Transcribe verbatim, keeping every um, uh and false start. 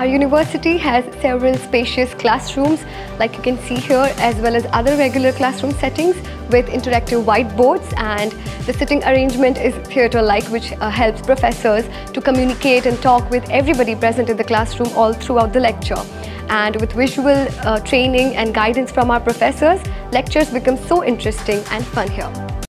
Our university has several spacious classrooms, like you can see here, as well as other regular classroom settings with interactive whiteboards, and the sitting arrangement is theatre-like, which uh, helps professors to communicate and talk with everybody present in the classroom all throughout the lecture. And with visual uh, training and guidance from our professors, lectures become so interesting and fun here.